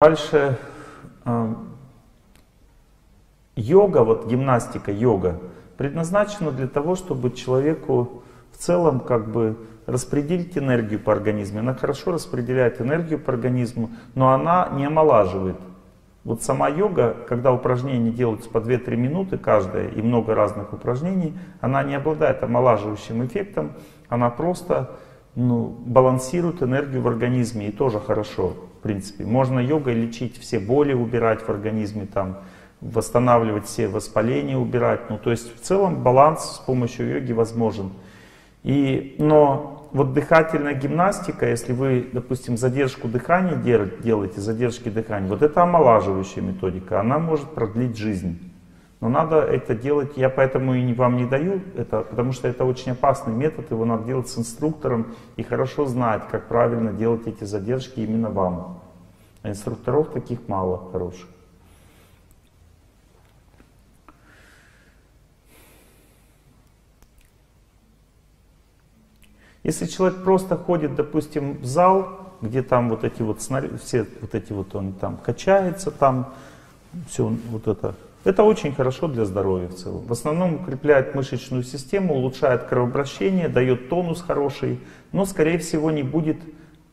Дальше йога, вот гимнастика, йога предназначена для того, чтобы человеку в целом как бы распределить энергию по организму. Она хорошо распределяет энергию по организму, но она не омолаживает. Вот сама йога, когда упражнения делаются по 2-3 минуты каждая и много разных упражнений, она не обладает омолаживающим эффектом, она просто балансирует энергию в организме, и тоже хорошо. В принципе, можно йогой лечить все боли, убирать в организме, там, восстанавливать все воспаления, убирать. То есть в целом баланс с помощью йоги возможен. Но вот дыхательная гимнастика, если вы, допустим, задержку дыхания делаете, задержки дыхания, вот это омолаживающая методика, она может продлить жизнь. Но надо это делать, я поэтому и вам не даю это, потому что это очень опасный метод, его надо делать с инструктором и хорошо знать, как правильно делать эти задержки именно вам. А инструкторов таких мало хороших. Если человек просто ходит, допустим, в зал, где там вот эти вот все вот эти вот он там качается, там все вот это. Это очень хорошо для здоровья в целом. В основном укрепляет мышечную систему, улучшает кровообращение, дает тонус хороший, но, скорее всего, не будет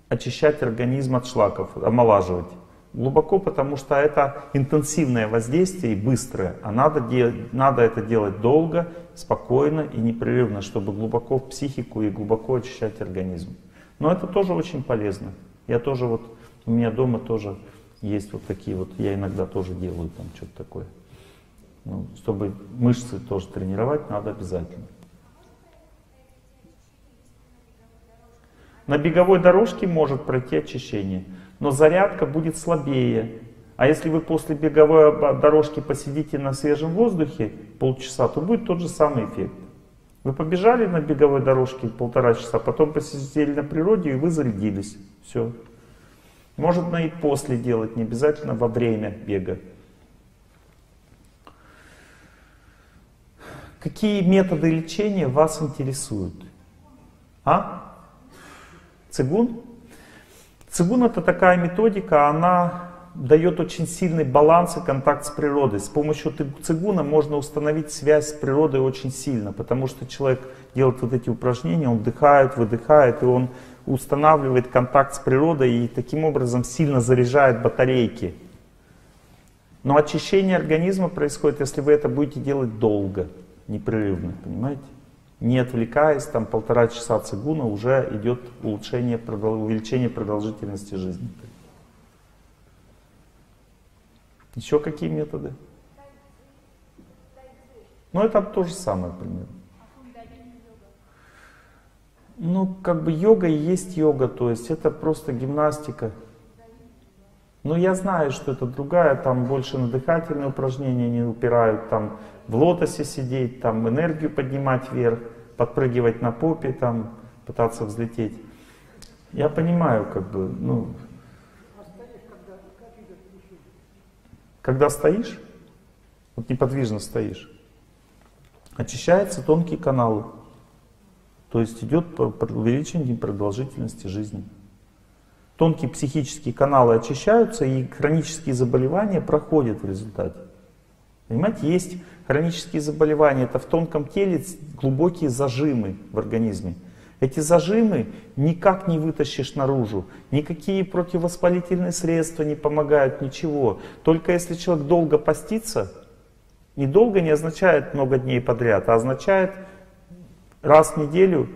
очищать организм от шлаков, омолаживать. Глубоко, потому что это интенсивное воздействие и быстрое, а надо это делать долго, спокойно и непрерывно, чтобы глубоко в психику и глубоко очищать организм. Но это тоже очень полезно. Я тоже вот, у меня дома тоже есть вот такие вот, я иногда тоже делаю там что-то такое. Чтобы мышцы тоже тренировать, надо обязательно. На беговой дорожке может пройти очищение, но зарядка будет слабее. А если вы после беговой дорожки посидите на свежем воздухе полчаса, то будет тот же самый эффект. Вы побежали на беговой дорожке полтора часа, потом посидели на природе, и вы зарядились. Все. Можно и после делать, не обязательно во время бега. Какие методы лечения вас интересуют? Цигун? Цигун — это такая методика, она дает очень сильный баланс и контакт с природой. С помощью цигуна можно установить связь с природой очень сильно, потому что человек делает вот эти упражнения, он вдыхает, выдыхает, и он устанавливает контакт с природой и таким образом сильно заряжает батарейки. Но очищение организма происходит, если вы это будете делать долго. Непрерывно, понимаете? Не отвлекаясь, там полтора часа цигуна уже идет улучшение, увеличение продолжительности жизни. Еще какие методы? Это то же самое примерно. Как бы йога и есть йога, то есть это просто гимнастика. Но я знаю, что это другая, там больше на дыхательные упражнения не упирают, там в лотосе сидеть, там энергию поднимать вверх, подпрыгивать на попе, там пытаться взлететь. Я понимаю, как бы, Когда стоишь, вот неподвижно стоишь, очищаются тонкие каналы, то есть идет увеличение продолжительности жизни. Тонкие психические каналы очищаются, и хронические заболевания проходят в результате. Понимаете, есть хронические заболевания, это в тонком теле глубокие зажимы в организме. Эти зажимы никак не вытащишь наружу, никакие противовоспалительные средства не помогают, ничего. Только если человек долго постится, недолго не означает много дней подряд, а означает раз в неделю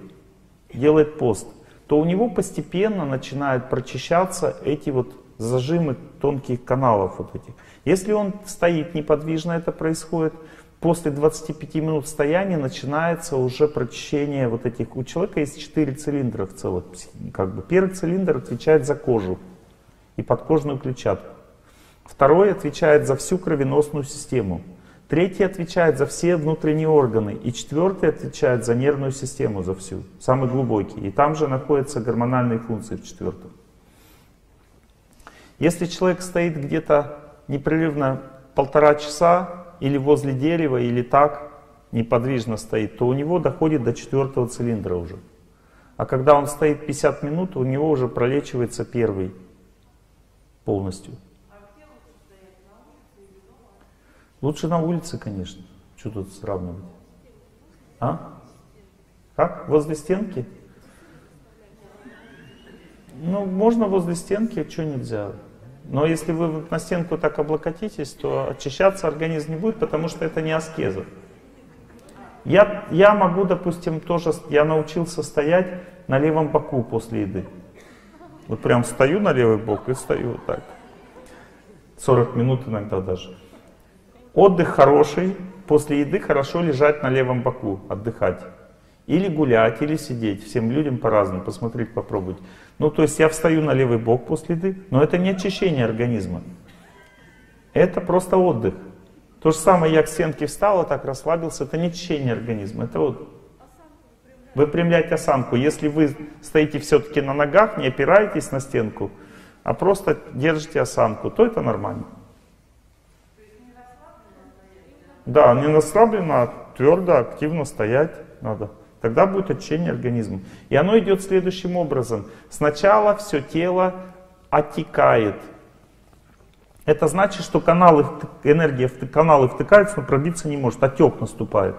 делает пост, то у него постепенно начинают прочищаться эти вот зажимы тонких каналов вот этих. Если он стоит неподвижно, это происходит, после 25 минут стояния начинается уже прочищение вот этих. У человека есть 4 цилиндра в целом, как бы. Первый цилиндр отвечает за кожу и подкожную клетчатку. Второй отвечает за всю кровеносную систему. Третий отвечает за все внутренние органы, и четвертый отвечает за нервную систему, за всю, самый глубокий. И там же находятся гормональные функции в четвертом. Если человек стоит где-то непрерывно полтора часа, или возле дерева, или так, неподвижно стоит, то у него доходит до четвертого цилиндра уже. А когда он стоит 50 минут, у него уже пролечивается первый полностью. Лучше на улице, конечно. Что тут сравнивать? А? Как? Возле стенки? Ну, можно возле стенки, а что нельзя? Но если вы на стенку так облокотитесь, то очищаться организм не будет, потому что это не аскеза. Я могу, допустим, тоже, я научился стоять на левом боку после еды. Вот прям стою на левый бок и стою вот так. 40 минут иногда даже. Отдых хороший, после еды хорошо лежать на левом боку, отдыхать. Или гулять, или сидеть. Всем людям по-разному, посмотреть, попробовать. Ну, то есть я встаю на левый бок после еды, но это не очищение организма. Это просто отдых. То же самое, я к стенке встал, а так расслабился, это не очищение организма, это вот. Выпрямлять осанку. Если вы стоите все-таки на ногах, не опираетесь на стенку, а просто держите осанку, то это нормально. Да, не расслабленно, а твердо, активно стоять надо. Тогда будет очищение организма. И оно идет следующим образом. Сначала все тело оттекает. Это значит, что энергия в каналы втыкается, но пробиться не может, отек наступает.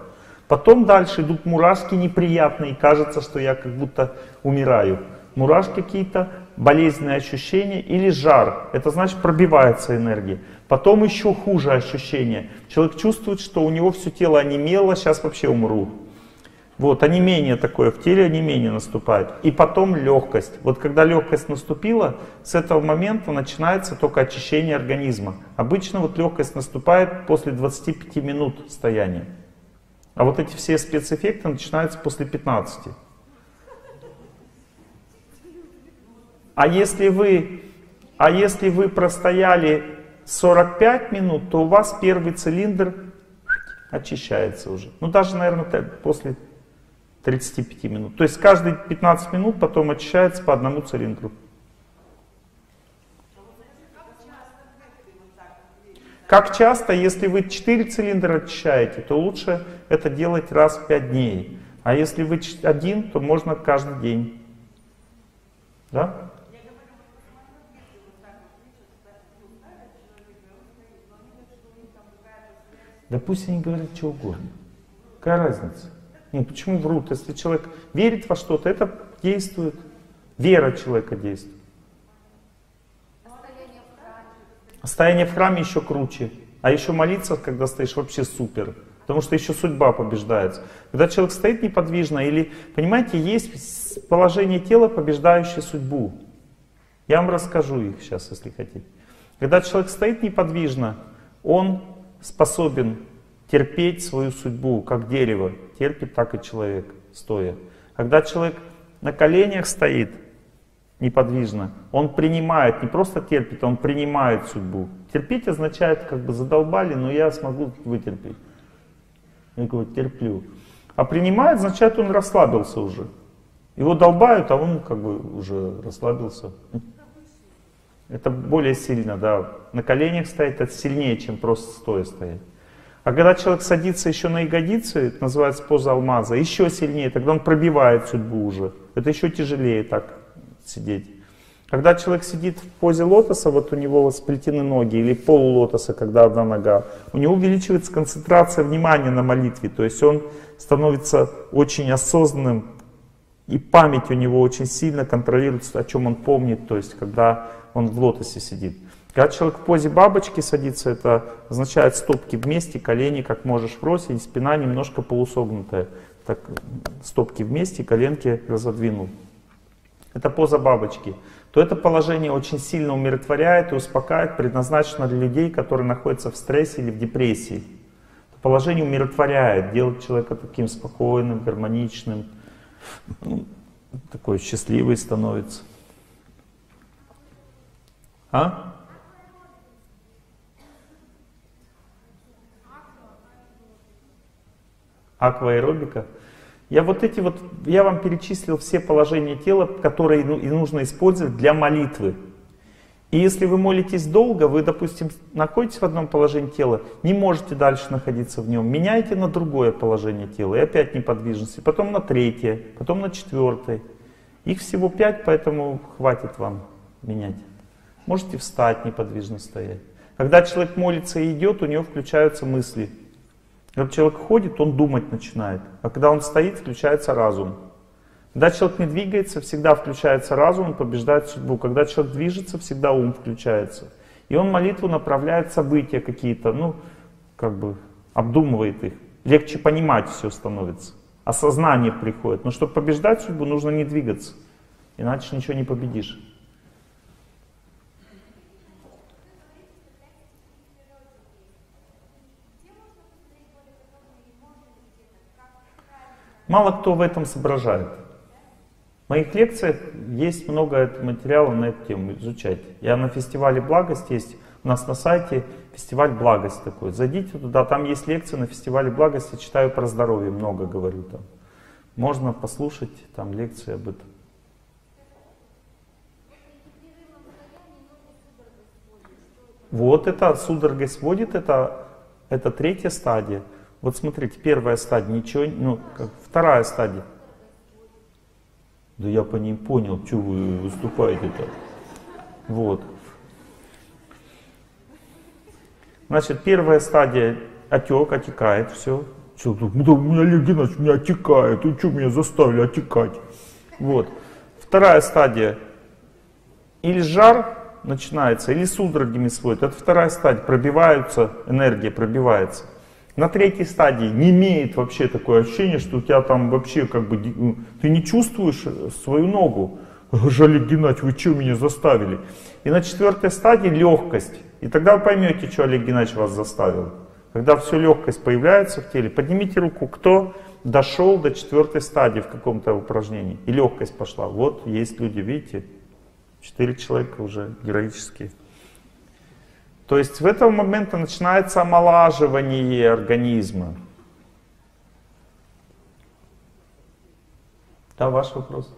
Потом дальше идут мурашки неприятные, кажется, что я как будто умираю. Мурашки какие-то, болезненные ощущения или жар. Это значит, пробивается энергия. Потом еще хуже ощущение. Человек чувствует, что у него все тело онемело, сейчас вообще умру. Вот, онемение такое, в теле онемение наступает. И потом легкость. Вот когда легкость наступила, с этого момента начинается только очищение организма. Обычно вот легкость наступает после 25 минут стояния. А вот эти все спецэффекты начинаются после 15. А если вы простояли 45 минут, то у вас первый цилиндр очищается уже. Ну даже, наверное, после 35 минут. То есть каждые 15 минут потом очищается по одному цилиндру. Как часто, если вы 4 цилиндра очищаете, то лучше это делать раз в 5 дней. А если вы один, то можно каждый день. Да? Да пусть они говорят что угодно. Какая разница? Ну, почему врут? Если человек верит во что-то, это действует. Вера человека действует. Стояние в храме еще круче. А еще молиться, когда стоишь, вообще супер. Потому что еще судьба побеждается. Когда человек стоит неподвижно, или, понимаете, есть положение тела, побеждающее судьбу. Я вам расскажу их сейчас, если хотите. Когда человек стоит неподвижно, он способен терпеть свою судьбу, как дерево терпит, так и человек, стоя. Когда человек на коленях стоит неподвижно, он принимает, не просто терпит, он принимает судьбу. Терпеть означает, как бы задолбали, но я смогу вытерпеть. Я говорю, терплю. А принимает, значит, он расслабился уже. Его долбают, а он как бы уже расслабился. Это более сильно, да. На коленях стоит, это сильнее, чем просто стоя стоять. А когда человек садится еще на ягодицы, это называется поза алмаза, еще сильнее, тогда он пробивает судьбу уже. Это еще тяжелее так сидеть. Когда человек сидит в позе лотоса, вот у него сплетены ноги, или полулотоса, когда одна нога, у него увеличивается концентрация внимания на молитве, то есть он становится очень осознанным, и память у него очень сильно контролируется, о чем он помнит, то есть когда он в лотосе сидит. Когда человек в позе бабочки садится, это означает стопки вместе, колени как можешь бросить, и спина немножко полусогнутая. Так, стопки вместе, коленки разодвинул. Это поза бабочки. То это положение очень сильно умиротворяет и успокаивает, предназначено для людей, которые находятся в стрессе или в депрессии. Это положение умиротворяет, делает человека таким спокойным, гармоничным, такой счастливый становится. А? Акваэробика. Я вам перечислил все положения тела, которые и нужно использовать для молитвы. И если вы молитесь долго, вы, допустим, находитесь в одном положении тела, не можете дальше находиться в нем, меняете на другое положение тела, и опять неподвижность, и потом на третье, потом на четвертое. Их всего 5, поэтому хватит вам менять. Можете встать, неподвижно стоять. Когда человек молится и идет, у него включаются мысли. Когда человек ходит, он думать начинает. А когда он стоит, включается разум. Когда человек не двигается, всегда включается разум, он побеждает судьбу. Когда человек движется, всегда ум включается. И он молитву направляет события какие-то, ну, как бы обдумывает их. Легче понимать все становится. Осознание приходит. Но чтобы побеждать судьбу, нужно не двигаться. Иначе ничего не победишь. Мало кто в этом соображает. В моих лекциях есть много материала на эту тему, изучайте. Я на фестивале «Благость» есть, у нас на сайте фестиваль «Благость» такой. Зайдите туда, там есть лекции на фестивале «Благость», я читаю про здоровье, много говорю там. Можно послушать там лекции об этом. Вот это судорога сводит, это третья стадия. Вот смотрите, первая стадия, ничего, ну, вторая стадия. Да я по ней понял, что вы выступаете-то. Вот. Значит, первая стадия, отек, отекает все. Что тут, да, у меня Олег Геннадьевич, у меня отекает, вы что меня заставили отекать? Вот. Вторая стадия, или жар начинается, или судорогами сводит. Это вторая стадия, пробиваются, энергия пробивается. На третьей стадии не имеет вообще такое ощущение, что у тебя там вообще как бы... Ты не чувствуешь свою ногу. Олег Геннадьевич, вы что меня заставили? И на четвертой стадии легкость. И тогда вы поймете, что Олег Геннадьевич вас заставил. Когда все легкость появляется в теле, поднимите руку, кто дошел до четвертой стадии в каком-то упражнении. И легкость пошла. Вот есть люди, видите, 4 человека уже героические. То есть в этом моменте начинается омолаживание организма. Да, ваш вопрос?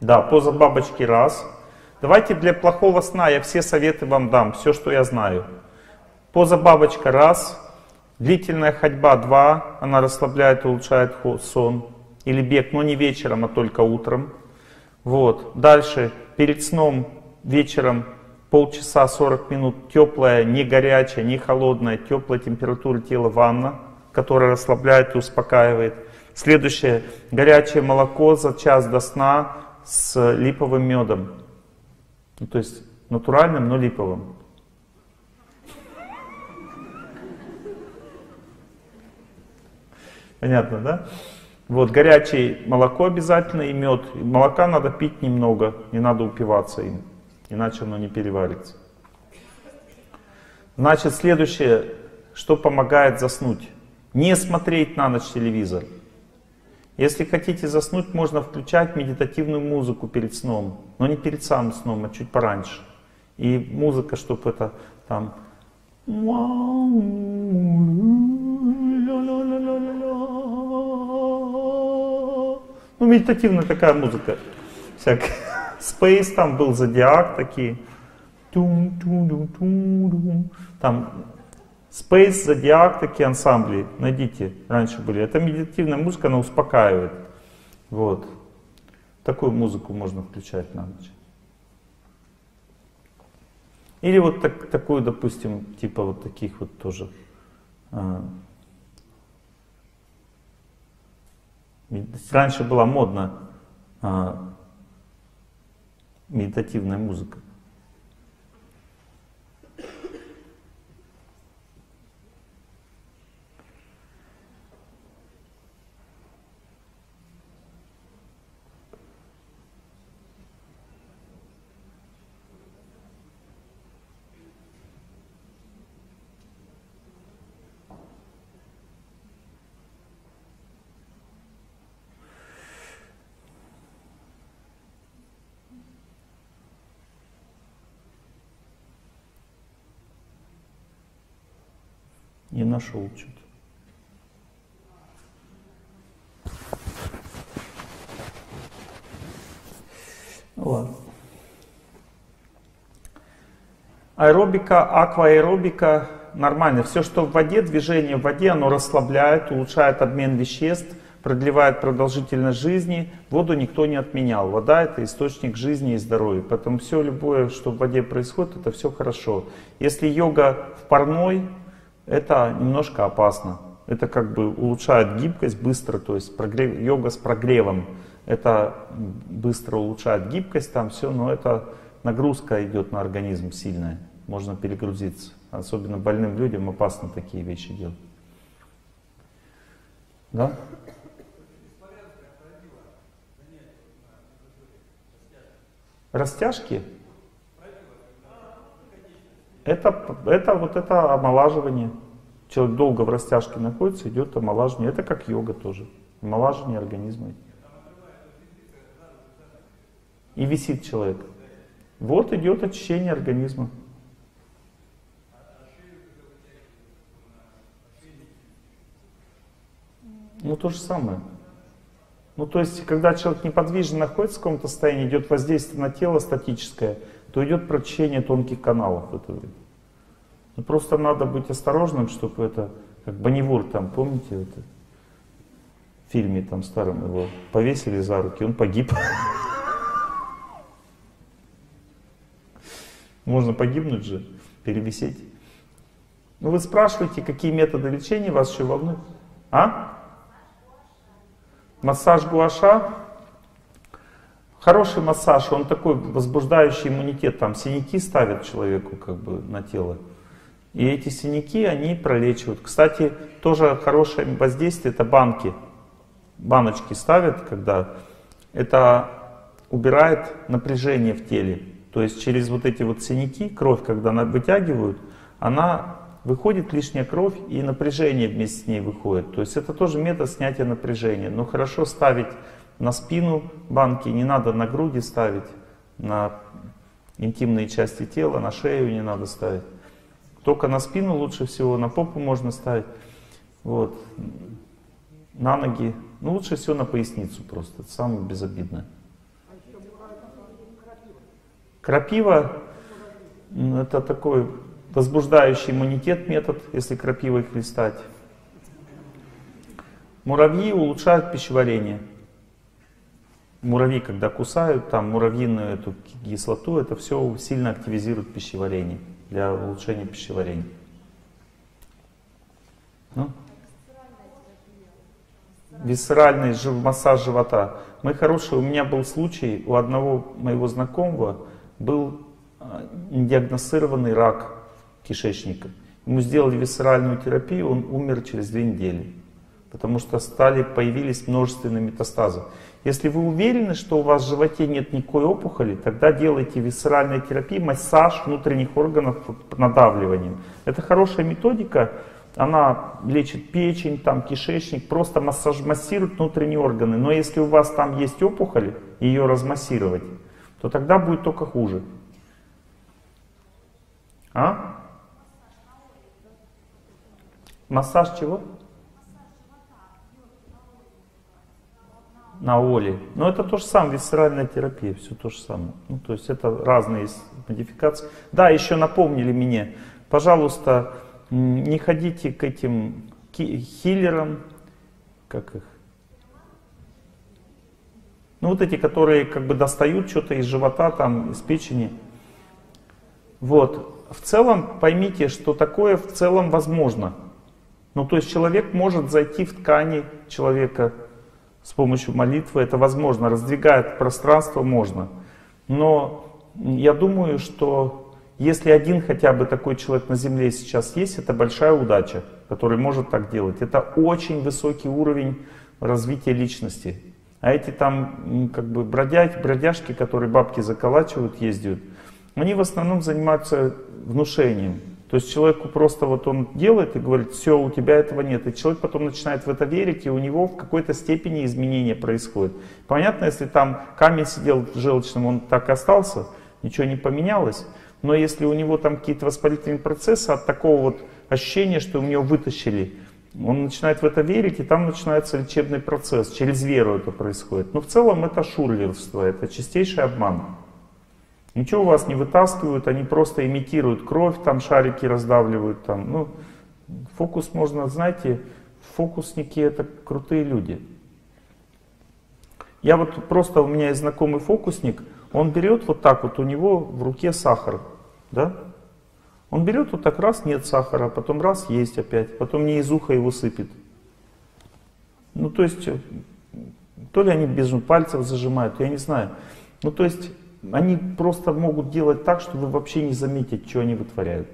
Да, поза бабочки раз. Давайте для плохого сна я все советы вам дам, все, что я знаю. Поза бабочка раз, длительная ходьба 2, она расслабляет и улучшает сон. Или бег, но не вечером, а только утром. Вот. Дальше, перед сном вечером полчаса 40 минут теплая, не горячая, не холодная, теплая температура тела ванна, которая расслабляет и успокаивает. Следующее, горячее молоко за час до сна с липовым медом. Ну, то есть натуральным, но липовым. Понятно, да? Вот, горячее молоко обязательно и мед. Молока надо пить немного, не надо упиваться им, иначе оно не переварится. Значит, следующее, что помогает заснуть. Не смотреть на ночь телевизор. Если хотите заснуть, можно включать медитативную музыку перед сном, но не перед самым сном, а чуть пораньше. И музыка, чтобы это там... Ну, медитативная такая музыка всякая. Space там был, Зодиак такие. Там Space, Зодиак, такие ансамбли. Найдите, раньше были. Это медитативная музыка, она успокаивает. Вот. Такую музыку можно включать на ночь. Или вот такую, допустим, типа вот таких вот тоже. Раньше была модна медитативная музыка. Не нашел что-то. Ну, ладно. Аэробика, акваэробика нормально. Все, что в воде, движение в воде, оно расслабляет, улучшает обмен веществ, продлевает продолжительность жизни. Воду никто не отменял. Вода — это источник жизни и здоровья. Поэтому все любое, что в воде происходит, это все хорошо. Если йога в парной, это немножко опасно. Это как бы улучшает гибкость быстро, то есть прогрев, йога с прогревом. Это быстро улучшает гибкость, там все, но это нагрузка идет на организм сильная. Можно перегрузиться. Особенно больным людям опасно такие вещи делать. Да? Растяжки? Это вот это омолаживание. Человек долго в растяжке находится, идет омолаживание. Это как йога тоже. Омолаживание организма. И висит человек. Вот идет очищение организма. Ну то же самое. Ну то есть, когда человек неподвижно находится в каком-то состоянии, идет воздействие на тело статическое, то идет прочищение тонких каналов в это время. Ну, просто надо быть осторожным, чтобы это, как Бонневур там, помните, это, в фильме там старом его повесили за руки, он погиб. Можно погибнуть же, перевисеть. Ну вы спрашиваете, какие методы лечения вас еще волнуют? А? Массаж гуаша. Хороший массаж, он такой возбуждающий иммунитет, там синяки ставят человеку как бы на тело. И эти синяки, они пролечивают. Кстати, тоже хорошее воздействие, это банки. Баночки ставят, когда это убирает напряжение в теле. То есть через вот эти вот синяки, кровь, когда она вытягивают, она выходит, лишняя кровь, и напряжение вместе с ней выходит. То есть это тоже метод снятия напряжения. Но хорошо ставить на спину банки, не надо на груди ставить, на интимные части тела, на шею не надо ставить. Только на спину лучше всего, на попу можно ставить, вот, на ноги. Ну лучше всего на поясницу просто, это самое безобидное. Крапива — это такой возбуждающий иммунитет метод, если крапивой хлестать. Муравьи улучшают пищеварение. Муравьи, когда кусают, там муравьиную эту кислоту, это все сильно активизирует пищеварение, для улучшения пищеварения. Ну? Висцеральный массаж живота. Мы хорошие, у меня был случай, у одного моего знакомого был диагностированный рак кишечника. Ему сделали висцеральную терапию, он умер через 2 недели, потому что появились множественные метастазы. Если вы уверены, что у вас в животе нет никакой опухоли, тогда делайте висцеральную терапию, массаж внутренних органов надавливанием. Это хорошая методика, она лечит печень, там, кишечник, просто массирует внутренние органы. Но если у вас там есть опухоль, ее размассировать, то тогда будет только хуже. А? Массаж чего? На оле. Но это то же самое, висцеральная терапия, все то же самое. Ну, то есть это разные модификации. Да, еще напомнили мне, пожалуйста, не ходите к этим хиллерам, как их? Ну вот эти, которые как бы достают что-то из живота, там, из печени. Вот. В целом поймите, что такое в целом возможно. Ну то есть человек может зайти в ткани человека с помощью молитвы, это возможно, раздвигает пространство, можно. Но я думаю, что если один хотя бы такой человек на земле сейчас есть, это большая удача, который может так делать. Это очень высокий уровень развития личности. А эти там как бы бродяжки, которые бабки заколачивают, ездят, они в основном занимаются внушением. То есть человеку просто вот он делает и говорит, все, у тебя этого нет. И человек потом начинает в это верить, и у него в какой-то степени изменения происходят. Понятно, если там камень сидел желчным, он так и остался, ничего не поменялось. Но если у него там какие-то воспалительные процессы, от такого вот ощущения, что у него вытащили, он начинает в это верить, и там начинается лечебный процесс, через веру это происходит. Но в целом это шулерство, это чистейший обман. Ничего у вас не вытаскивают, они просто имитируют кровь, там шарики раздавливают. Там. Ну, фокус можно, знаете, фокусники — это крутые люди. Я вот просто, у меня есть знакомый фокусник, он берет вот так вот, у него в руке сахар, да? Он берет вот так, раз — нет сахара, потом раз — есть опять, потом не из уха его сыпет. Ну, то есть, то ли они без пальцев зажимают, я не знаю. Ну, то есть, они просто могут делать так, что вы вообще не заметите, что они вытворяют.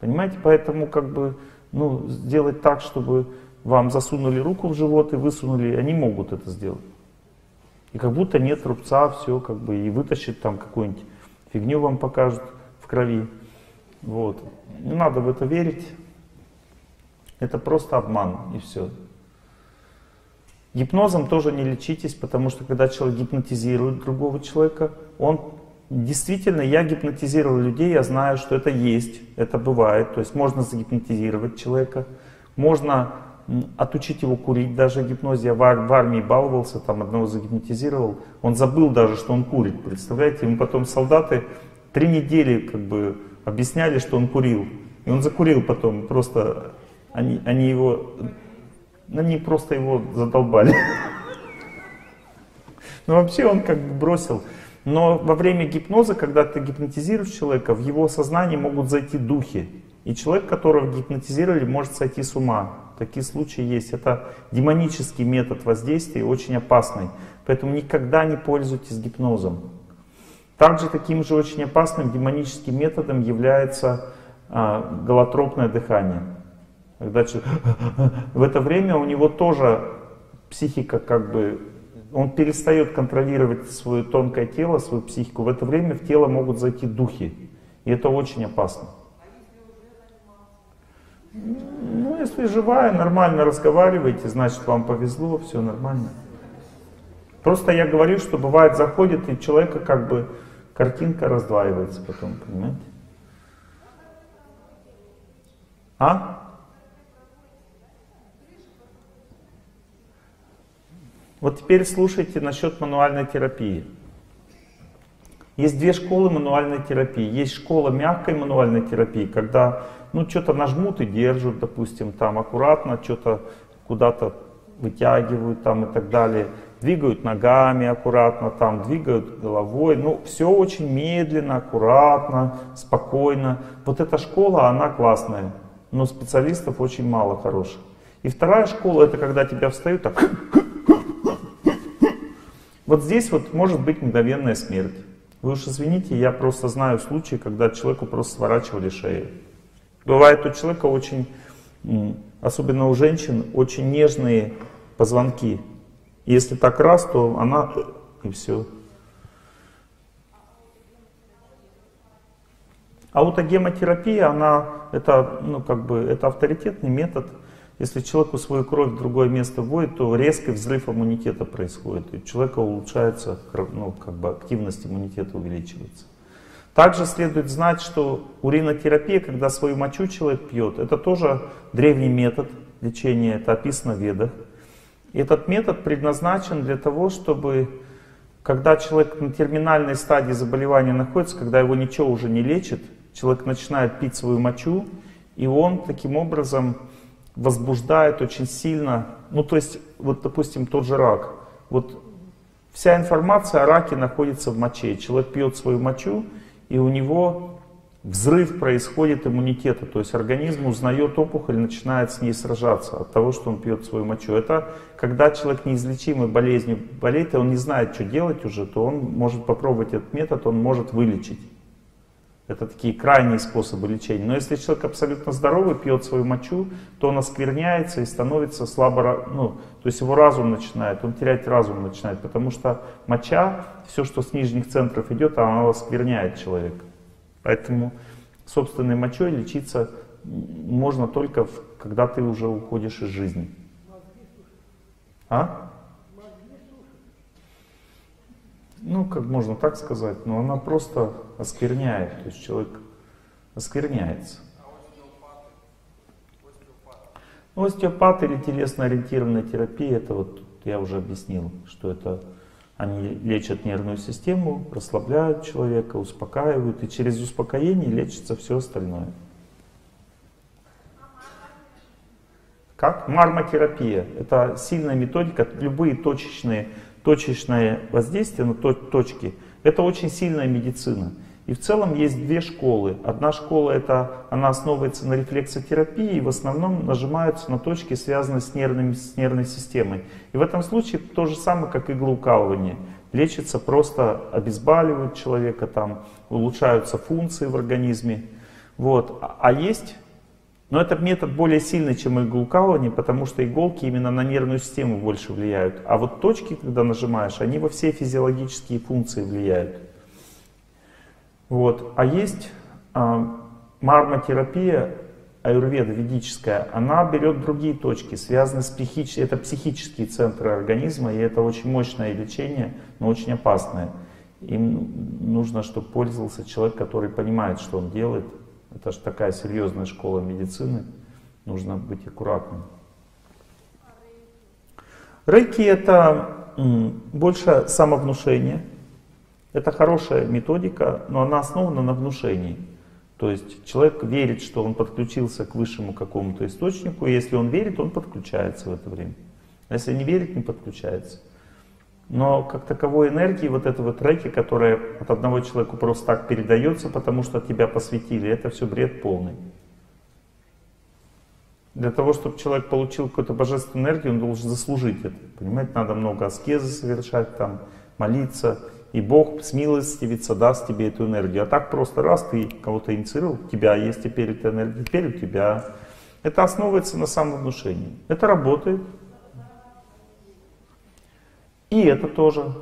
Понимаете? Поэтому, как бы, ну, сделать так, чтобы вам засунули руку в живот и высунули, они могут это сделать. И как будто нет рубца, все, как бы, и вытащит там какую-нибудь фигню вам покажут в крови. Вот. Не надо в это верить. Это просто обман, и все. Гипнозом тоже не лечитесь, потому что когда человек гипнотизирует другого человека, он действительно, я гипнотизировал людей, я знаю, что это есть, это бывает. То есть можно загипнотизировать человека, можно отучить его курить, даже гипноз. Я в армии баловался, там одного загипнотизировал, он забыл даже, что он курит, представляете? Ему потом солдаты 3 недели как бы объясняли, что он курил. И он закурил потом, просто они его... Они просто его задолбали. Но вообще он как бы бросил. Но во время гипноза, когда ты гипнотизируешь человека, в его сознание могут зайти духи. И человек, которого гипнотизировали, может сойти с ума. Такие случаи есть. Это демонический метод воздействия, очень опасный. Поэтому никогда не пользуйтесь гипнозом. Также таким же очень опасным демоническим методом является голотропное дыхание. Когда человек... В это время у него тоже психика как бы... Он перестает контролировать свое тонкое тело, свою психику. В это время в тело могут зайти духи. И это очень опасно. Ну, если живая, нормально разговариваете, значит, вам повезло, все нормально. Просто я говорю, что бывает, заходит, и человека как бы картинка раздваивается потом, понимаете? А? Вот теперь слушайте насчет мануальной терапии. Есть 2 школы мануальной терапии. Есть школа мягкой мануальной терапии, когда, ну, что-то нажмут и держат, допустим, там аккуратно, что-то куда-то вытягивают там и так далее. Двигают ногами аккуратно, там двигают головой. Ну, все очень медленно, аккуратно, спокойно. Вот эта школа, она классная, но специалистов очень мало хороших. И 2-я школа, это когда тебя встают так... Вот здесь вот может быть мгновенная смерть. Вы уж извините, я просто знаю случаи, когда человеку просто сворачивали шею. Бывает у человека очень, особенно у женщин, очень нежные позвонки. Если так раз, то она... и все. Аутогемотерапия, она... Это, ну, как бы, это авторитетный метод. Если человеку свою кровь в другое место вводит, то резкий взрыв иммунитета происходит. И у человека улучшается, ну, как бы активность иммунитета увеличивается. Также следует знать, что уринотерапия, когда свою мочу человек пьет, это тоже древний метод лечения, это описано в ведах. Этот метод предназначен для того, чтобы, когда человек на терминальной стадии заболевания находится, когда его ничего уже не лечит, человек начинает пить свою мочу, и он таким образом... возбуждает очень сильно, ну то есть, вот допустим, тот же рак. Вот вся информация о раке находится в моче. Человек пьет свою мочу, и у него взрыв происходит иммунитета. То есть организм узнает опухоль, начинает с ней сражаться от того, что он пьет свою мочу. Это когда человек неизлечимой болезнью болеет, и он не знает, что делать уже, то он может попробовать этот метод, он может вылечить. Это такие крайние способы лечения. Но если человек абсолютно здоровый, пьет свою мочу, то он оскверняется и становится слабо... Ну, то есть его разум начинает, он терять разум начинает, потому что моча, все, что с нижних центров идет, она оскверняет человека. Поэтому собственной мочой лечиться можно только, когда ты уже уходишь из жизни. А? Ну, как можно так сказать, но она просто оскверняет, то есть человек оскверняется. Остеопат или телесно-ориентированная терапия, это вот я уже объяснил, что это Они лечат нервную систему, расслабляют человека, успокаивают, и через успокоение лечится все остальное. Как мармотерапия. Это сильная методика, любые точечные воздействия на точки. Это очень сильная медицина. И в целом есть две школы. Одна школа, она основывается на рефлексотерапии и в основном нажимаются на точки, связанные с нервной системой. И в этом случае то же самое, как иглоукалывание. Лечится, просто обезболивают человека, там улучшаются функции в организме. Вот. Но этот метод более сильный, чем иглоукалывание, потому что иголки именно на нервную систему больше влияют. А вот точки, когда нажимаешь, они во все физиологические функции влияют. Вот. А есть мармотерапия, аюрведа ведическая, она берет другие точки, связанные с психические центры организма, и это очень мощное лечение, но очень опасное. Им нужно, чтобы пользовался человек, который понимает, что он делает. Это же такая серьезная школа медицины, нужно быть аккуратным. Рейки — это больше самовнушение. Это хорошая методика, но она основана на внушении. То есть человек верит, что он подключился к высшему какому-то источнику, и если он верит, он подключается в это время. А если не верит, не подключается. Но как таковой энергии, вот этого рейки, которая от одного человека просто так передается, потому что от тебя посвятили, это все бред полный. Для того, чтобы человек получил какую-то божественную энергию, он должен заслужить это. Понимаете, надо много аскезы совершать, там, молиться. И Бог смилостивится, даст тебе эту энергию. А так просто раз ты кого-то инициировал, у тебя есть теперь эта энергия, теперь у тебя. Это основывается на самовнушении. Это работает. И это тоже.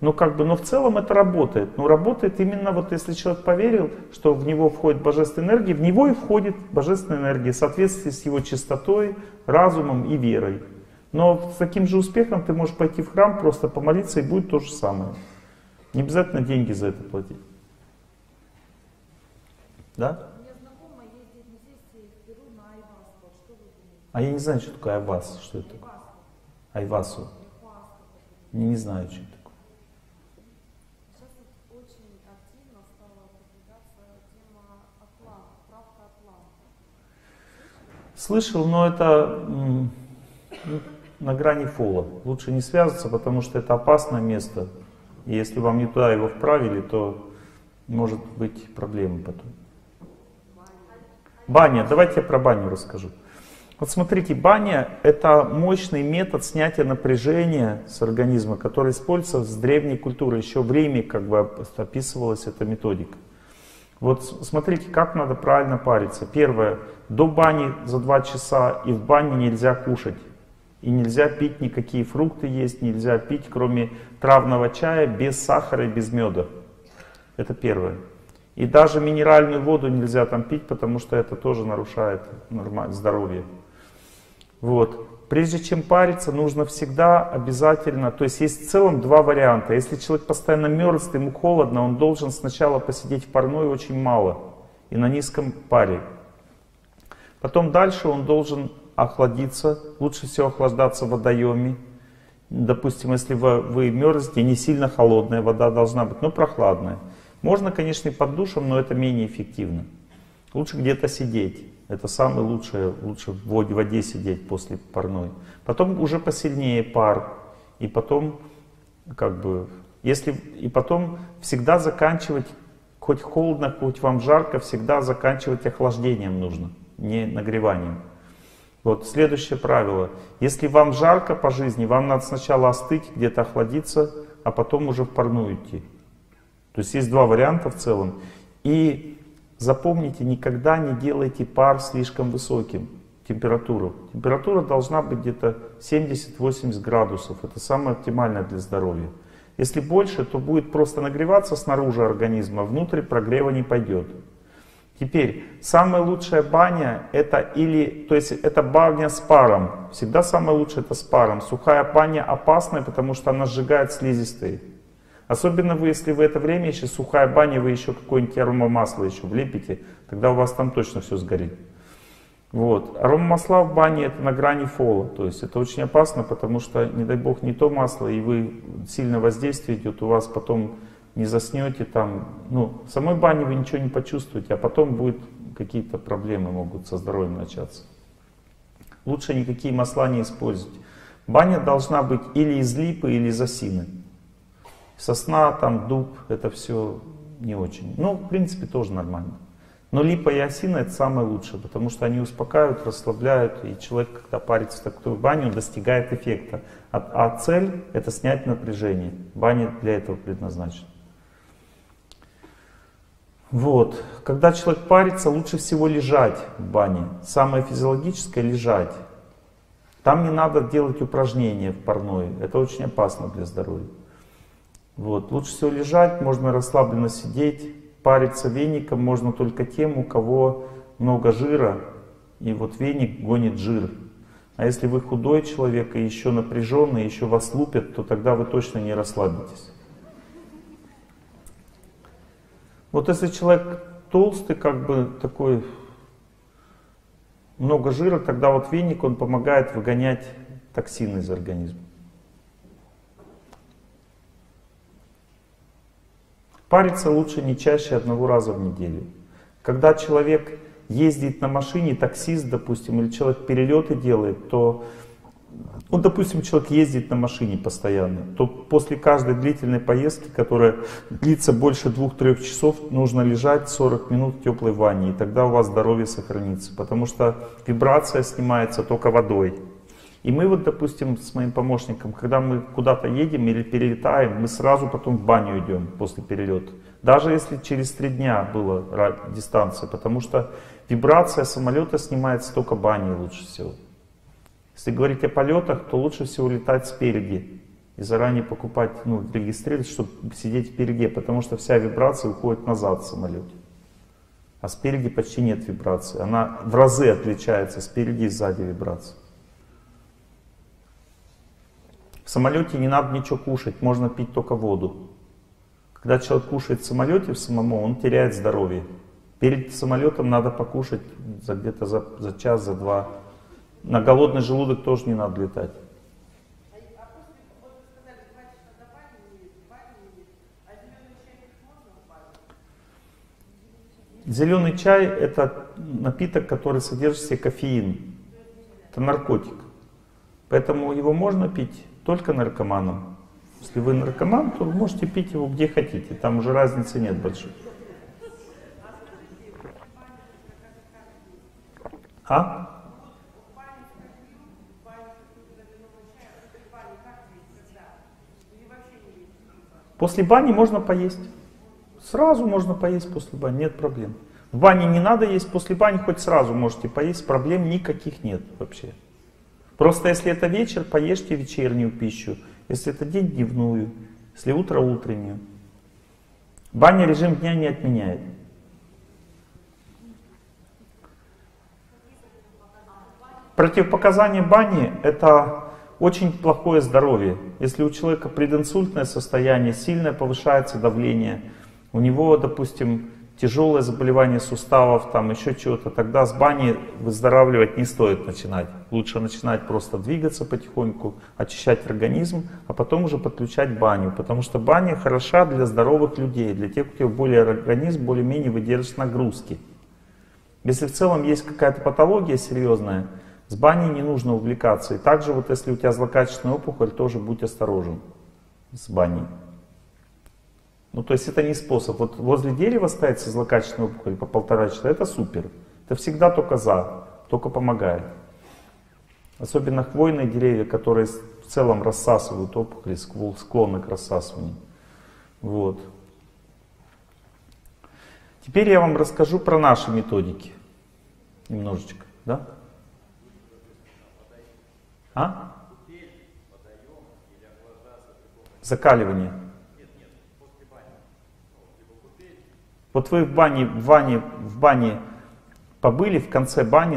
Но в целом это работает. Но работает именно вот если человек поверил, что в него входит божественная энергия, в него и входит божественная энергия в соответствии с его чистотой, разумом и верой. Но с таким же успехом ты можешь пойти в храм, просто помолиться, и будет то же самое. Не обязательно деньги за это платить. Да? У меня знакомая ездит на сессии в Перу на айваску. Что вы думаете? А я не знаю, что такое айвас. Что это такое? Айвасу. Не знаю, что это такое. Сейчас очень активно стала продвигаться тема Атланта, правка Атланта. Слышал, но это на грани фола. Лучше не связываться, потому что это опасное место. И если вам не туда его вправили, то может быть проблемы потом. Баня. Давайте я про баню расскажу. Вот смотрите, баня — это мощный метод снятия напряжения с организма, который используется с древней культуры. Еще в Риме описывалась эта методика. Вот смотрите, как надо правильно париться. Первое. До бани за 2 часа и в бане нельзя кушать. И нельзя пить никакие фрукты есть, нельзя пить, кроме травного чая, без сахара и без меда. Это первое. И даже минеральную воду нельзя там пить, потому что это тоже нарушает здоровье. Вот. Прежде чем париться, нужно всегда обязательно... То есть есть в целом два варианта. Если человек постоянно мерзнет, ему холодно, он должен сначала посидеть в парной очень мало и на низком паре. Потом дальше он должен... охладиться, лучше всего охлаждаться в водоеме. Допустим, если вы мерзнете, не сильно холодная вода должна быть, но прохладная. Можно, конечно, и под душем, но это менее эффективно. Лучше где-то сидеть. Это самое лучшее, лучше в воде сидеть после парной. Потом уже посильнее пар. И потом, потом всегда заканчивать, хоть холодно, хоть вам жарко, всегда заканчивать охлаждением нужно, не нагреванием. Вот, следующее правило. Если вам жарко по жизни, вам надо сначала остыть, где-то охладиться, а потом уже в парную идти. То есть есть два варианта в целом. И запомните, никогда не делайте пар слишком высоким, температуру. Температура должна быть где-то 70-80 градусов. Это самое оптимальное для здоровья. Если больше, то будет просто нагреваться снаружи организма, внутрь прогрева не пойдет. Теперь, самая лучшая баня это баня с паром. Всегда самая лучшая это с паром. Сухая баня опасная, потому что она сжигает слизистые. Особенно если в это время еще сухая баня, вы еще какое-нибудь аромамасло еще влепите, тогда у вас там точно все сгорит. Вот. Аромамасла в бане — это на грани фола, то есть это очень опасно, потому что, не дай бог, не то масло, и вы сильно воздействие идет, у вас потом не заснете там, ну, в самой бане вы ничего не почувствуете, а потом будут какие-то проблемы, могут со здоровьем начаться. Лучше никакие масла не использовать. Баня должна быть или из липы, или из осины. Сосна, там, дуб, это все не очень. Ну, в принципе, тоже нормально. Но липа и осина — это самое лучшее, потому что они успокаивают, расслабляют, и человек, когда парится в такую баню, достигает эффекта. А цель — это снять напряжение. Баня для этого предназначена. Вот. Когда человек парится, лучше всего лежать в бане. Самое физиологическое — лежать. Там не надо делать упражнения в парной. Это очень опасно для здоровья. Вот. Лучше всего лежать, можно расслабленно сидеть. Париться веником можно только тем, у кого много жира. И вот веник гонит жир. А если вы худой человек, и еще напряженный, еще вас лупят, то тогда вы точно не расслабитесь. Вот если человек толстый, как бы такой, много жира, тогда вот веник, он помогает выгонять токсины из организма. Париться лучше не чаще 1 раза в неделю. Когда человек ездит на машине, таксист, допустим, или человек перелеты делает, то, ну, допустим, человек ездит на машине постоянно, то после каждой длительной поездки, которая длится больше 2-3 часов, нужно лежать 40 минут в теплой ванне, и тогда у вас здоровье сохранится, потому что вибрация снимается только водой. И мы вот, допустим, с моим помощником, когда мы куда-то едем или перелетаем, мы сразу потом в баню идем после перелета. Даже если через 3 дня была дистанция, потому что вибрация самолета снимается только баней лучше всего. Если говорить о полетах, то лучше всего летать спереди и заранее покупать, ну, регистрировать, чтобы сидеть впереди, потому что вся вибрация уходит назад в самолете. А спереди почти нет вибрации. Она в разы отличается спереди и сзади вибрации. В самолете не надо ничего кушать, можно пить только воду. Когда человек кушает в самолете он теряет здоровье. Перед самолетом надо покушать где-то за час, за 2. На голодный желудок тоже не надо летать. Зеленый чай — это напиток, который содержит в себе кофеин. Это наркотик. Поэтому его можно пить только наркоманам. Если вы наркоман, то вы можете пить его где хотите, там уже разницы нет большой. А? После бани можно поесть. Сразу можно поесть после бани, нет проблем. В бане не надо есть, после бани хоть сразу можете поесть, проблем никаких нет вообще. Просто если это вечер, поешьте вечернюю пищу. Если это день — дневную. Если утро — утреннюю. Баня режим дня не отменяет. Противопоказания бани — это очень плохое здоровье. Если у человека прединсультное состояние, сильно повышается давление, у него, допустим, тяжелое заболевание суставов, там еще чего-то, тогда с бани выздоравливать не стоит начинать. Лучше начинать просто двигаться потихоньку, очищать организм, а потом уже подключать баню. Потому что баня хороша для здоровых людей, для тех, у кого более организм более-менее выдерживает нагрузки. Если в целом есть какая-то патология серьезная, с баней не нужно увлекаться. И также вот если у тебя злокачественная опухоль, тоже будь осторожен с баней. Ну, то есть это не способ. Вот возле дерева стоять со злокачественной опухолью по 1,5 часа, это супер. Это всегда только за, только помогает. Особенно хвойные деревья, которые в целом рассасывают опухоли, склонны к рассасыванию. Вот. Теперь я вам расскажу про наши методики. Немножечко, да? А? Закаливание. Вот вы в бане побыли, в конце бани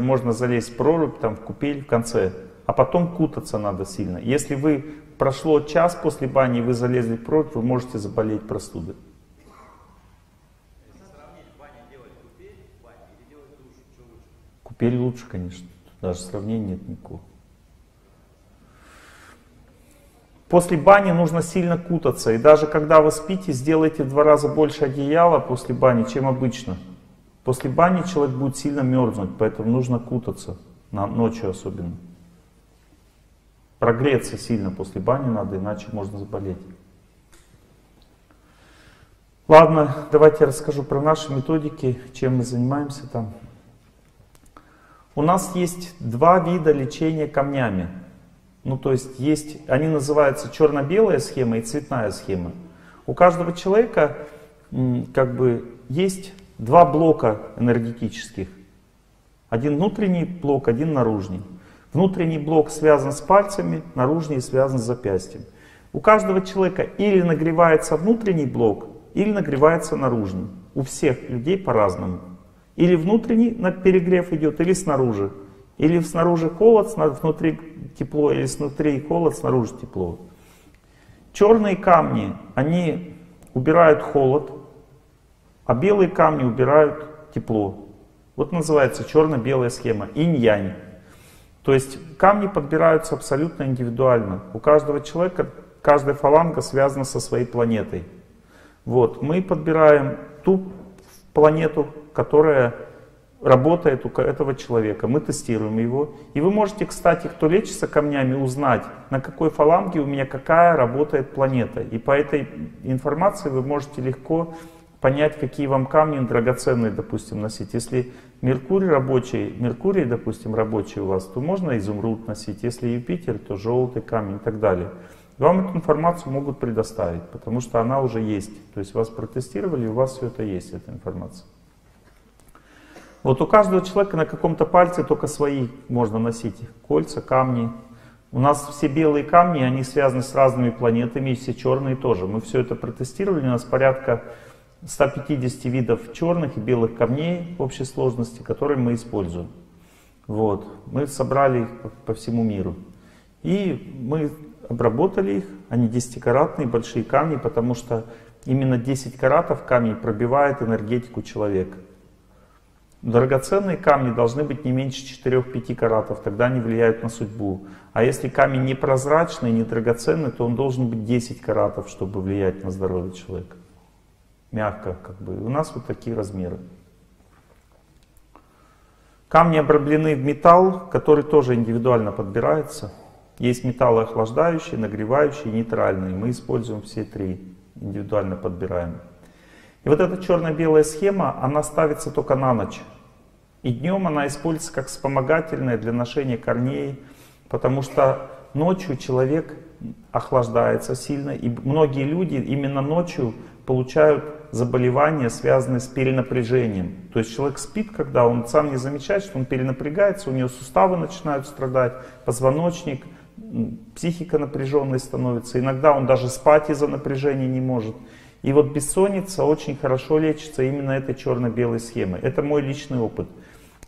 можно залезть в прорубь, там, в купель, в конце. А потом кутаться надо сильно. Если вы прошло час после бани, и вы залезли в прорубь, вы можете заболеть простудой. Если сравнить, в бане делать купель, в бане или делать душ, что лучше? Теперь лучше, конечно, даже сравнения нет никакого. После бани нужно сильно кутаться, и даже когда вы спите, сделайте в 2 раза больше одеяла после бани, чем обычно. После бани человек будет сильно мерзнуть, поэтому нужно кутаться, ночью особенно. Прогреться сильно после бани надо, иначе можно заболеть. Ладно, давайте я расскажу про наши методики, чем мы занимаемся там. У нас есть 2 вида лечения камнями. Ну, то есть они называются черно-белая схема и цветная схема. У каждого человека как бы есть 2 блока энергетических. Один внутренний блок, один наружный. Внутренний блок связан с пальцами, наружный связан с запястьем. У каждого человека или нагревается внутренний блок, или нагревается наружный. У всех людей по-разному. Или внутренний перегрев идет, или снаружи. Или снаружи холод, внутри тепло, или снутри холод, снаружи тепло. Черные камни, они убирают холод, а белые камни убирают тепло. Вот называется черно-белая схема, инь-янь. То есть камни подбираются абсолютно индивидуально. У каждого человека, каждая фаланга связана со своей планетой. Вот, мы подбираем ту планету, которая работает у этого человека. Мы тестируем его. И вы можете, кстати, кто лечится камнями, узнать, на какой фаланге у меня какая работает планета. И по этой информации вы можете легко понять, какие вам камни драгоценные, допустим, носить. Если Меркурий, допустим, рабочий у вас, то можно изумруд носить. Если Юпитер, то желтый камень и так далее. Вам эту информацию могут предоставить, потому что она уже есть. То есть вас протестировали, у вас все это есть, эта информация. Вот у каждого человека на каком-то пальце только свои можно носить. Кольца, камни. У нас все белые камни, они связаны с разными планетами, и все черные тоже. Мы все это протестировали, у нас порядка 150 видов черных и белых камней в общей сложности, которые мы используем. Вот. Мы собрали их по всему миру. И мы обработали их, они 10-каратные, большие камни, потому что именно 10 каратов камней пробивает энергетику человека. Драгоценные камни должны быть не меньше 4-5 каратов, тогда они влияют на судьбу. А если камень непрозрачный, не драгоценный, то он должен быть 10 каратов, чтобы влиять на здоровье человека. Мягко, как бы. У нас вот такие размеры. Камни обраблены в металл, который тоже индивидуально подбирается. Есть металлы охлаждающие, нагревающие, нейтральные. Мы используем все 3, индивидуально подбираем. И вот эта черно-белая схема, она ставится только на ночь. И днем она используется как вспомогательная для ношения корней, потому что ночью человек охлаждается сильно. И многие люди именно ночью получают заболевания, связанные с перенапряжением. То есть человек спит, когда он сам не замечает, что он перенапрягается, у него суставы начинают страдать, позвоночник, психика напряженной становится. Иногда он даже спать из-за напряжения не может. И вот бессонница очень хорошо лечится именно этой черно-белой схемой. Это мой личный опыт.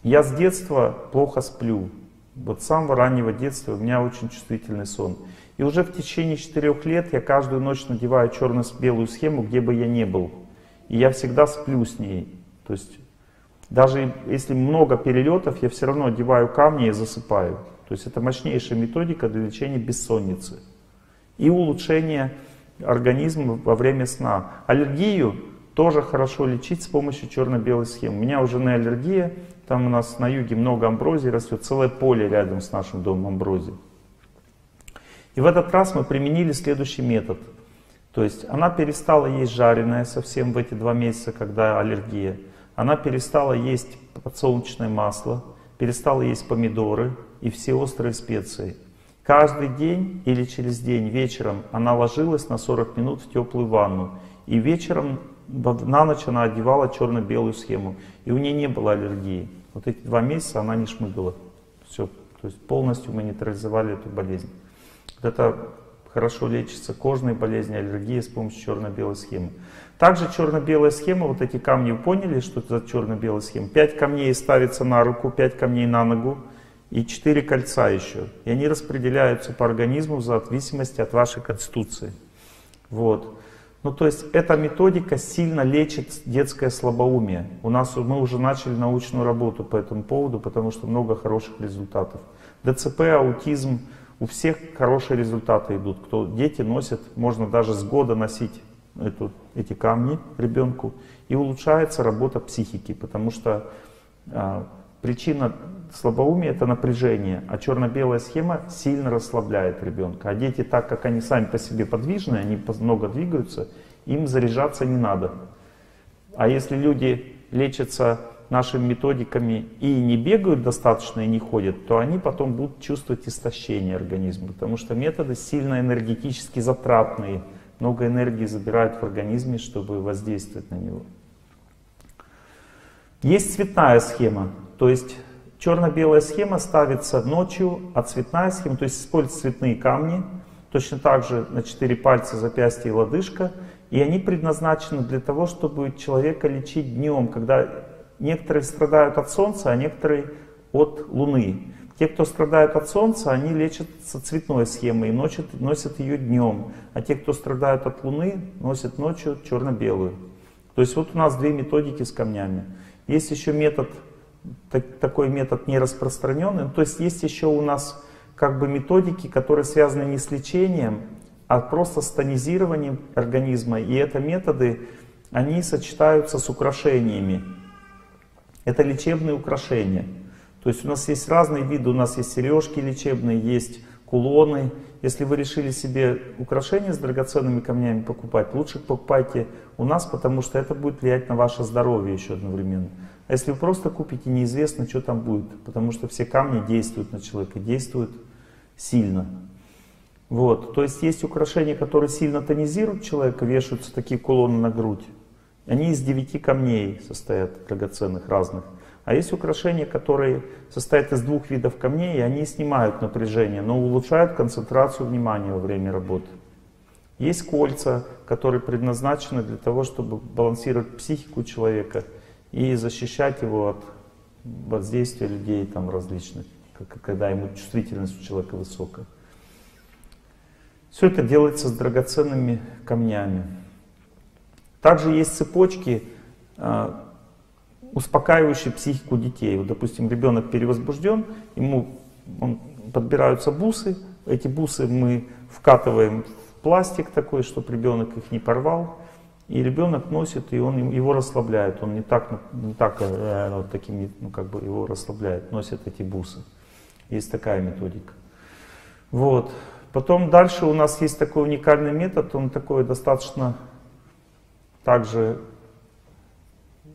Я с детства плохо сплю. Вот с самого раннего детства у меня очень чувствительный сон. И уже в течение 4 лет я каждую ночь надеваю черно-белую схему, где бы я ни был. И я всегда сплю с ней. То есть даже если много перелетов, я все равно одеваю камни и засыпаю. То есть это мощнейшая методика для лечения бессонницы и улучшения организм во время сна. Аллергию тоже хорошо лечить с помощью черно-белой схемы. У меня уже не аллергия, там у нас на юге много амброзии растет, целое поле рядом с нашим домом амброзии. И в этот раз мы применили следующий метод. То есть она перестала есть жареное совсем в эти 2 месяца, когда аллергия. Она перестала есть подсолнечное масло, перестала есть помидоры и все острые специи. Каждый день или через день вечером она ложилась на 40 минут в теплую ванну. И вечером на ночь она одевала черно-белую схему. И у нее не было аллергии. Вот эти 2 месяца она не шмыгала. Все, то есть полностью мы нейтрализовали эту болезнь. Вот это хорошо лечится кожные болезни, аллергии с помощью черно-белой схемы. Также черно-белая схема, вот эти камни, вы поняли, что это за черно-белая схема? 5 камней ставится на руку, 5 камней на ногу. И 4 кольца еще. И они распределяются по организму в зависимости от вашей конституции. Вот. Ну, то есть эта методика сильно лечит детское слабоумие. У нас мы уже начали научную работу по этому поводу, потому что много хороших результатов. ДЦП, аутизм, у всех хорошие результаты идут. Кто, дети носят, можно даже с года носить эти камни ребенку, и улучшается работа психики, потому что причина слабоумия — это напряжение, а черно-белая схема сильно расслабляет ребенка. А дети, так как они сами по себе подвижные, они много двигаются, им заряжаться не надо. А если люди лечатся нашими методиками и не бегают достаточно, и не ходят, то они потом будут чувствовать истощение организма, потому что методы сильно энергетически затратные, много энергии забирают в организме, чтобы воздействовать на него. Есть цветная схема, то есть черно-белая схема ставится ночью, а цветная схема, то есть используются цветные камни, точно так же на 4 пальца, запястье и лодыжка, и они предназначены для того, чтобы человека лечить днем, когда некоторые страдают от солнца, а некоторые от луны. Те, кто страдают от солнца, они лечатся цветной схемой и носят ее днем, а те, кто страдают от луны, носят ночью черно-белую. То есть вот у нас две методики с камнями. Есть еще метод, такой метод не распространенный, то есть есть еще у нас как бы методики, которые связаны не с лечением, а просто с тонизированием организма. И это методы, они сочетаются с украшениями. Это лечебные украшения. То есть у нас есть разные виды, у нас есть сережки лечебные, есть кулоны. Если вы решили себе украшения с драгоценными камнями покупать, лучше покупайте у нас, потому что это будет влиять на ваше здоровье еще одновременно. А если вы просто купите, неизвестно, что там будет, потому что все камни действуют на человека, действуют сильно. Вот. То есть есть украшения, которые сильно тонизируют человека, вешаются такие кулоны на грудь. Они из 9 камней состоят, драгоценных, разных. А есть украшения, которые состоят из 2 видов камней, и они снимают напряжение, но улучшают концентрацию внимания во время работы. Есть кольца, которые предназначены для того, чтобы балансировать психику человека и защищать его от воздействия людей там различных, когда ему чувствительность у человека высокая. Все это делается с драгоценными камнями. Также есть цепочки, успокаивающие психику детей. Вот, допустим, ребенок перевозбужден, подбираются бусы, эти бусы мы вкатываем в пластик такой, чтобы ребенок их не порвал, и ребенок носит, и он его расслабляет, он его расслабляет, носит эти бусы. Есть такая методика. Вот. Потом дальше у нас есть такой уникальный метод, он такой достаточно также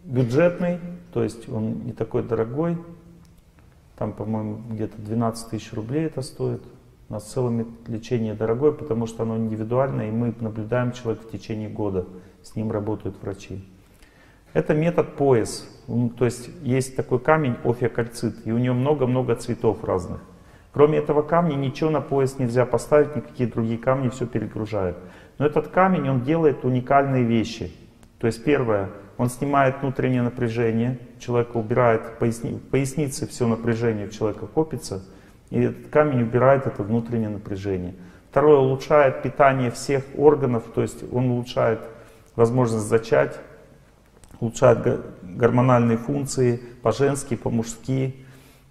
бюджетный, то есть он не такой дорогой, там, по-моему, где-то 12 000 рублей это стоит. У нас в целом лечение дорогое, потому что оно индивидуальное, и мы наблюдаем человека в течение года, с ним работают врачи. Это метод пояс, то есть есть такой камень офиокальцит, и у него много-много цветов разных. Кроме этого камня ничего на пояс нельзя поставить, никакие другие камни, все перегружают. Но этот камень, он делает уникальные вещи. То есть первое, он снимает внутреннее напряжение, человек убирает поясницы, все напряжение у человека копится, и этот камень убирает это внутреннее напряжение. Второе, улучшает питание всех органов, то есть он улучшает возможность зачать, улучшает гормональные функции, по-женски, по-мужски.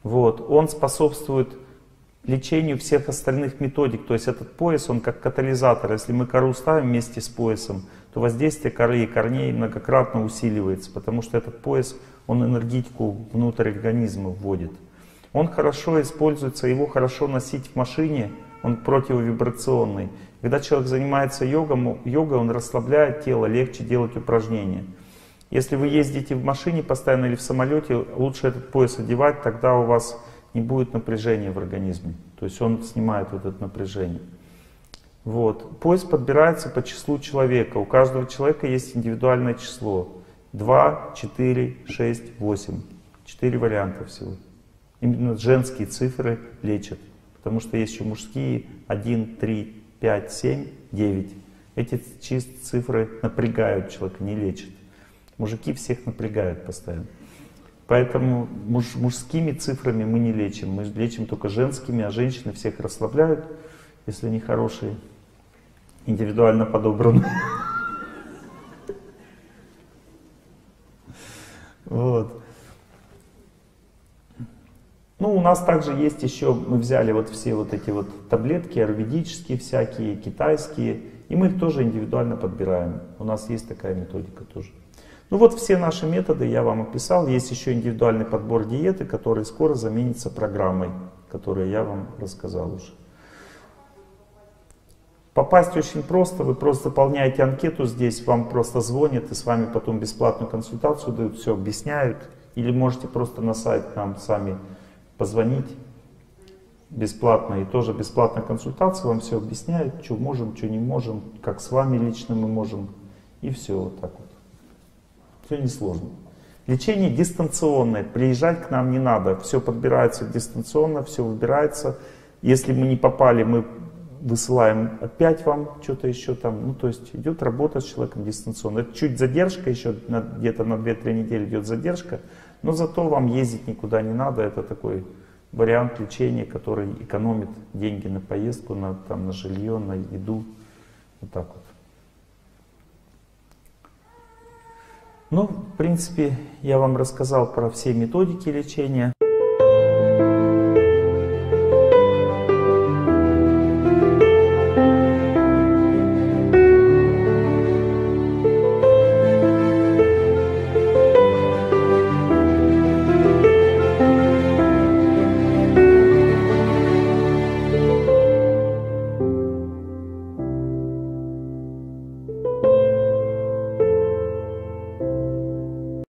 Вот. Он способствует лечению всех остальных методик, то есть этот пояс, он как катализатор. Если мы кору ставим вместе с поясом, то воздействие коры и корней многократно усиливается, потому что этот пояс, он энергетику внутрь организма вводит. Он хорошо используется, его хорошо носить в машине, он противовибрационный. Когда человек занимается йогой, он расслабляет тело, легче делать упражнения. Если вы ездите в машине постоянно или в самолете, лучше этот пояс одевать, тогда у вас не будет напряжения в организме. То есть он снимает вот это напряжение. Вот. Пояс подбирается по числу человека. У каждого человека есть индивидуальное число. 2, 4, 6, 8. 4 варианта всего. Именно женские цифры лечат. Потому что есть еще мужские 1, 3, 5, 7, 9. Эти цифры напрягают человека, не лечат. Мужики всех напрягают постоянно. Поэтому мужскими цифрами мы не лечим, мы лечим только женскими, а женщины всех расслабляют, если они хорошие, индивидуально подобраны. Вот. Ну, у нас также есть еще, мы взяли вот все вот эти вот таблетки, аюрведические всякие, китайские, и мы их тоже индивидуально подбираем. У нас есть такая методика тоже. Ну вот все наши методы я вам описал. Есть еще индивидуальный подбор диеты, который скоро заменится программой, которую я вам рассказал уже. Попасть очень просто. Вы просто заполняете анкету здесь, вам просто звонят и с вами потом бесплатную консультацию дают, все объясняют. Или можете просто на сайт нам сами позвонить бесплатно. И тоже бесплатная консультация, вам все объясняют, что можем, что не можем, как с вами лично мы можем. И все вот так вот. Все несложно. Лечение дистанционное. Приезжать к нам не надо. Все подбирается дистанционно, все выбирается. Если мы не попали, мы высылаем опять вам что-то еще там. Ну, то есть идет работа с человеком дистанционно. Это чуть задержка еще, где-то на 2-3 недели идет задержка. Но зато вам ездить никуда не надо. Это такой вариант лечения, который экономит деньги на поездку, на, там, на жилье, на еду. Вот так вот. Ну, в принципе, я вам рассказал про все методики лечения.